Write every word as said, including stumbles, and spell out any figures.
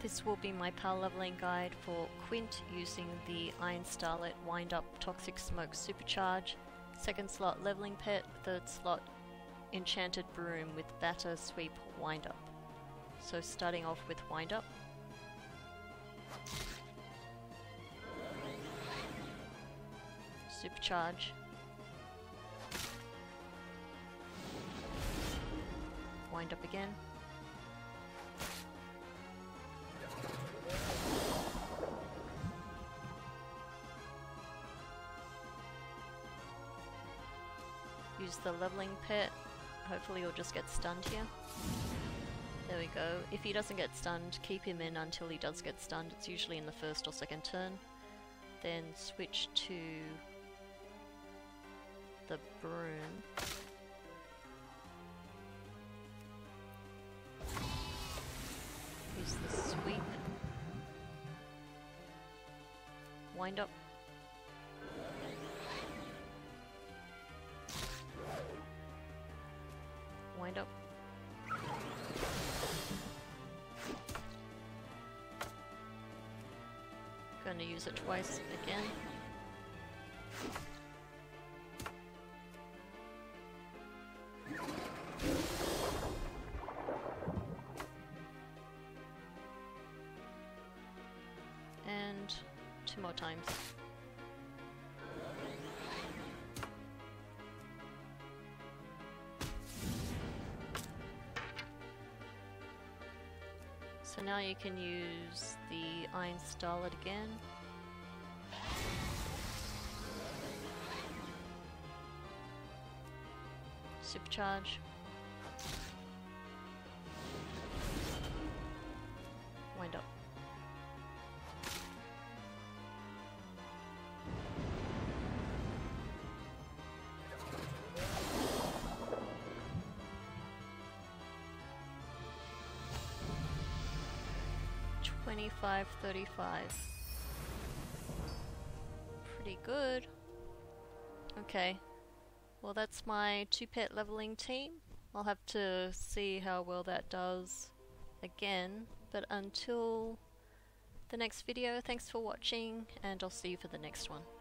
This will be my power leveling guide for Kwint using the Iron Starlette wind up toxic smoke supercharge, second slot leveling pet, third slot enchanted broom with batter sweep wind up. So starting off with wind up. Supercharge. Wind up again. Use the leveling pet. Hopefully he'll just get stunned here. There we go. If he doesn't get stunned, keep him in until he does get stunned. It's usually in the first or second turn. Then switch to the broom. Use the sweep. Wind up. Wind up. Gonna use it twice again. And two more times. So now you can use the Iron Starlette again. Supercharge. Wind up. twenty-five, thirty-five. Pretty good. Okay. Well, that's my two pet leveling team. I'll have to see how well that does again. But until the next video, thanks for watching, and I'll see you for the next one.